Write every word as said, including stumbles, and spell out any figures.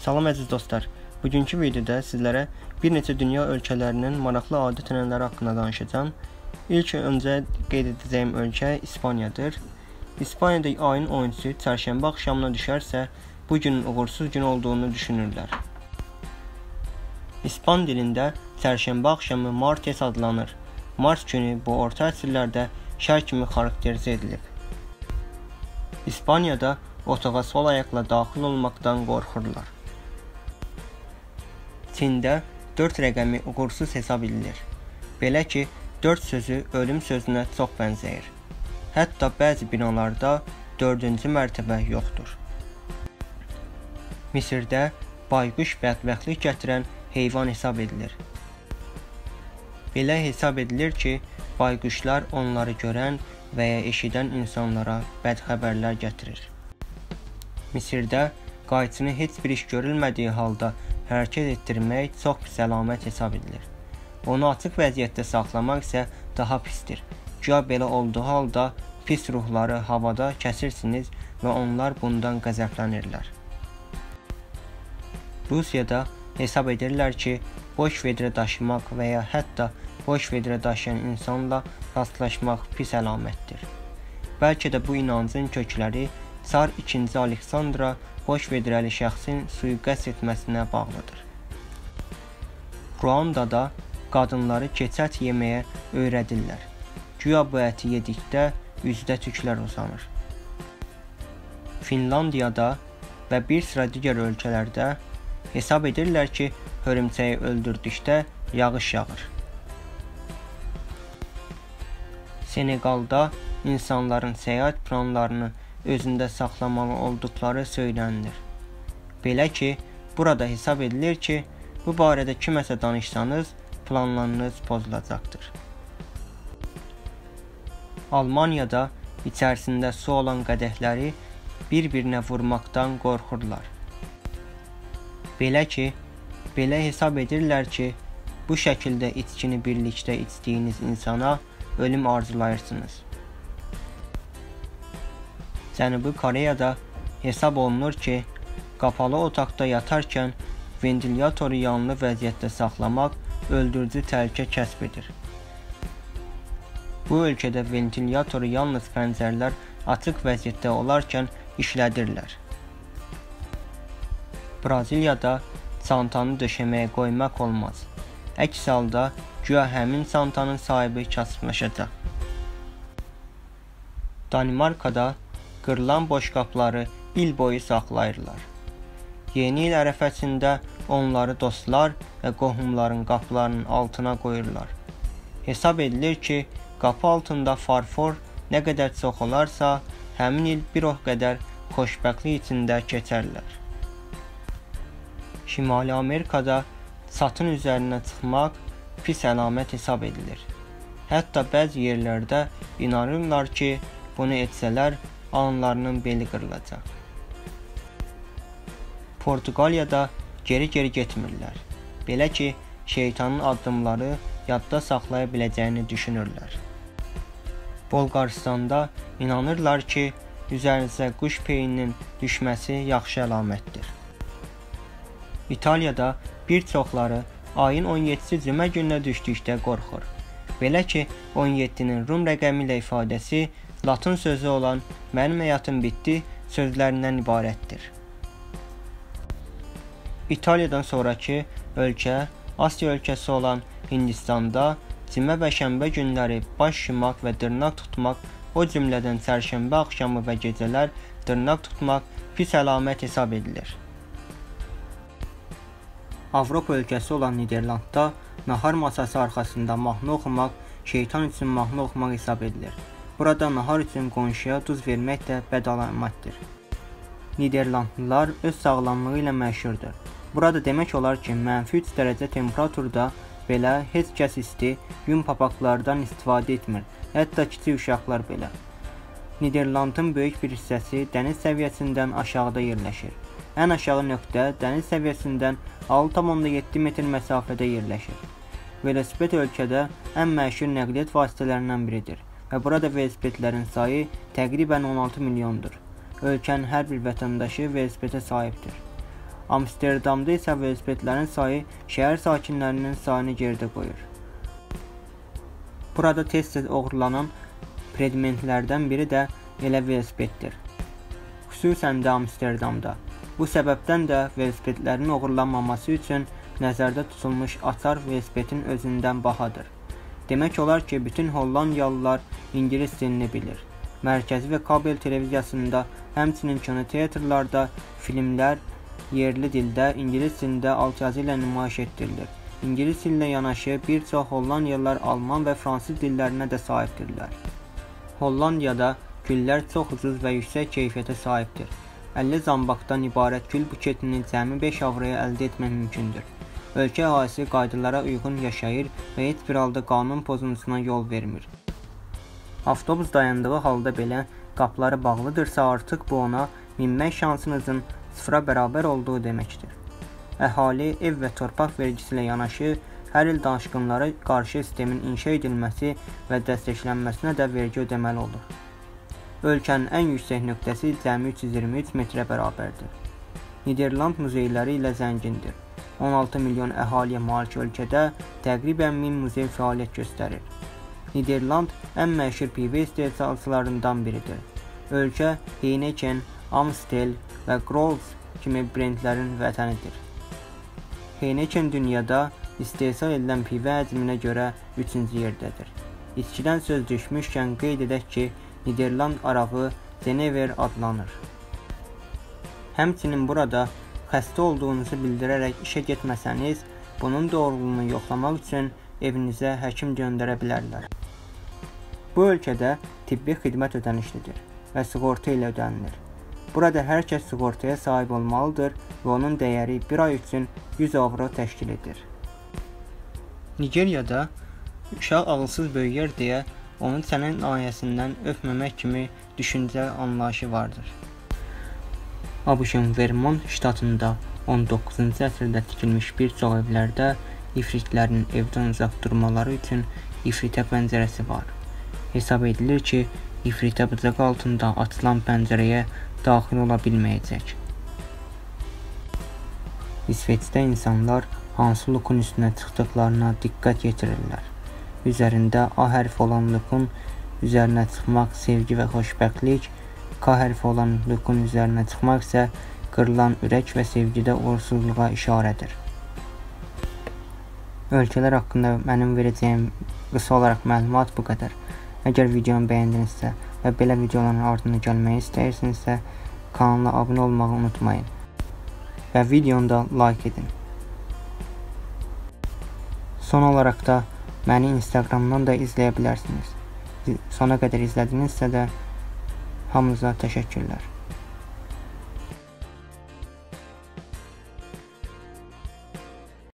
Salam əziz dostlar, bugünkü videoda sizlərə bir neçə dünya ölkələrinin maraqlı adət-ənənələri haqqında danışacağım. İlk öncə qeyd edəcəyim ölkə İspaniyadır. İspaniyada ayın on üçü çərşənbə axşamına düşərsə, bu günün uğursuz gün olduğunu düşünürlər. İspan dilində çərşənbə axşamı Martes adlanır. Mart günü bu orta əsrlərdə şər kimi xarakterizə edilib. İspaniyada otağa sol ayaqla daxil olmaqdan qorxurlar. Çində dörd rəqəmi uğursuz hesab edilir. Belə ki, dörd sözü ölüm sözünə çox bənzəyir. Hətta bəzi binalarda dördüncü mərtəbə yoxdur. Misirdə bayquş bədbəxtlik gətirən heyvan hesab edilir. Belə hesab edilir ki, bayquşlar onları görən və ya eşidən insanlara bəd xəbərlər gətirir. Misirdə qayçını heç bir iş görülmədiyi halda hərəkət etdirmək çox pis əlamət hesab edilir. Onu açıq vəziyyətdə saxlamaq isə daha pisdir. Güya belə olduğu halda pis ruhları havada kəsirsiniz və onlar bundan qəzəblənirlər. Rusiyada hesab edirlər ki, boş vedrə daşımaq və ya hətta boş vedrə daşıyan insanla rastlaşmaq pis əlamətdir. Bəlkə də bu inancın kökləri Sar ikinci Aleksandra boş vedrəli şəxsin suiqəst etməsinə bağlıdır. Ruandada qadınları keçət yeməyə öyrədirlər. Güya bu əti yedikdə üzdə tüklər uzanır. Finlandiyada və bir sıra digər ölkələrdə hesab edirlər ki, hörümçəyi öldürdükdə yağış yağır. Senegalda insanların səyahət planlarını özündə saxlamalı olduqları söylənilir. Belə ki, burada hesab edilir ki, bu barədə kiməsə danışsanız, planlarınız pozulacaqdır. Almaniyada içərisində su olan qədəhləri bir-birinə vurmaqdan qorxurlar. Belə ki, belə hesab edirlər ki, bu şəkildə içkini birlikdə içdiyiniz insana ölüm arzulayırsınız. Cenubi Koreyada hesab olunur ki, qapalı otaqda yatarkən ventilatoru yanlı vəziyyətdə saxlamaq öldürücü təhlükə kəsb edir. Bu ölkədə ventilatoru yalnız pəncərlər açıq vəziyyətdə olarkən işlədirlər. Braziliyada çantanı döşəməyə qoymaq olmaz. Əks halda güya həmin çantanın sahibi kasıblaşacaq. Danimarkada qırılan boşqabları il boyu saxlayırlar. Yeni il ərəfəsində onları dostlar və qohumların qapılarının altına qoyurlar. Hesab edilir ki, qapı altında farfor nə qədər çox olarsa, həmin il bir o qədər xoşbəxtlik içində keçərlər. Şimali Amerikada çatın üzərinə çıxmaq pis əlamət hesab edilir. Hətta bəzi yerlərdə inanırlar ki, bunu etsələr, anlarının beli qırılacaq. Portugaliyada geri-geri getmirlər. Belə ki, şeytanın addımları yadda saxlaya biləcəyini düşünürlər. Bolqarıstanda inanırlar ki, üzərinizə quş peyinin düşməsi yaxşı əlamətdir. İtaliyada bir çoxları ayın on yeddisi cümə gününə düşdükdə qorxur. Belə ki, on yeddinin Rum rəqəmi ilə ifadəsi Latın sözü olan "Mənim həyatım bitdi" sözlərindən ibarətdir. İtaliyadan sonrakı ölkə Asiya ölkəsi olan Hindistanda cümə və şənbə günləri baş yumaq və dırnaq tutmaq, o cümlədən çərşənbə axşamı və gecələr dırnaq tutmaq pis əlamət hesab edilir. Avropa ölkəsi olan Niderlandda nahar masası arxasında mahnı oxumaq, şeytan üçün mahnı oxumaq hesab edilir. Burada nahar üçün qonşuya duz vermək də bəd əlamətdir. Niderlandlılar öz sağlamlığı ilə məşhurdur. Burada demək olar ki, mənfi üç dərəcə temperaturda belə heç kəs isti yun papaqlardan istifadə etmir, hətta kiçik uşaqlar belə. Niderlandın böyük bir hissəsi dəniz səviyyəsindən aşağıda yerləşir. Ən aşağı nöqtə dəniz səviyyəsindən altı tam onda yeddi metr məsafədə yerləşir. Velosiped ölkədə ən məşhur nəqliyyat vasitələrindən biridir və burada velosipedlərin sayı təqribən on altı milyondur. Ölkənin hər bir vətəndaşı velosipedə sahibdir. Amsterdamda isə velosipedlərin sayı şəhər sakinlərinin sayını gerdə qoyur. Burada tez-tez oğurlanan predmentlərdən biri də elə velosipeddir. Xüsusən də Amsterdamda. Bu səbəbdən də velosipedlərin oğurlanmaması üçün nəzərdə tutulmuş açar velosipedin özündən bahadır. Demək olar ki, bütün Hollandiyalılar İngiliz dilini bilir. Mərkəzi və kabel televiziyasında, həmçinin kino teatrlarda filmlər yerli dildə İngiliz dilində alt yazı ilə nümayiş etdirilir. İngiliz dilinə yanaşı bir çox Hollandiyalılar alman və fransız dillərinə də sahibdirlər. Hollandiyada güllər çox ucuz və yüksək keyfiyyətə sahibdir. əlli zambaqdan ibarət gül buketini cəmi beş avroya əldə etmək mümkündür. Ölkə əhalisi qaydalara uyğun yaşayır və heç bir halda qanun pozuntusuna yol vermir. Avtobus dayandığı halda belə qapıları bağlıdırsa artıq bu ona minmək şansınızın sıfıra bərabər olduğu deməkdir. Əhali ev və torpaq vergisi ilə yanaşı hər il danışqınlara qarşı sistemin inşa edilməsi və dəstəklənməsinə də vergi ödəməli olur. Ölkənin ən yüksək nöqtəsi cəmi üç yüz iyirmi üç metrə bərabərdir. Niderland muzeyləri ilə zəngindir. on altı milyon əhaliyə malik ölkədə təqribən min muzey fəaliyyət göstərir. Niderland ən məşhur pivə istehsalçılarından biridir. Ölkə Heineken, Amstel və Grolsch kimi brendlərin vətənidir. Heineken dünyada istehsal edilən pivə həcminə görə üçüncü yerdədir. İçkidən söz düşmüşkən qeyd edək ki, Niderland arağı Denever adlanır. Həmçinin burada xəstə olduğunuzu bildirərək işə getməsəniz, bunun doğruluğunu yoxlamaq üçün evinizə həkim göndərə bilərlər. Bu ölkədə tibbi xidmət ödənişlidir və sığorta ilə ödənilir. Burada hər kəs sığortaya sahib olmalıdır və onun dəyəri bir ay üçün yüz avro təşkil edir. Nigeriyada uşaq ağılsız böyüyər deyə onun sənin ayəsindən öpməmək kimi düşüncə anlayışı vardır. ABŞ-ın Vermont ştatında on doqquzuncu əsrdə tikilmiş bir çox evlərdə ifritlərin evdən uzaq durmaları üçün ifritə pəncərəsi var. Hesab edilir ki, ifritə bıçaq altında açılan pəncərəyə daxil ola bilməyəcək. İsveçdə insanlar hansı lukun üstünə çıxdıqlarına diqqət yetirirlər. Üzərində A hərfi olan lukun üzərinə çıxmaq sevgi və xoşbəxtlik, K hərfi olan lukun üzərinə çıxmaq isə qırılan ürək və sevgidə uğursuzluğa işarədir. Ölkələr haqqında mənim verəcəyim qısa olaraq məlumat bu qədər. Əgər videonu bəyəndinizsə və belə videoların ardına gəlməyi istəyirsinizsə, kanala abunə olmağı unutmayın və videonu da like edin. Son olaraq da məni Instagramdan da izləyə bilərsiniz. Sona qədər izlədinizsə də hamınıza təşəkkürlər.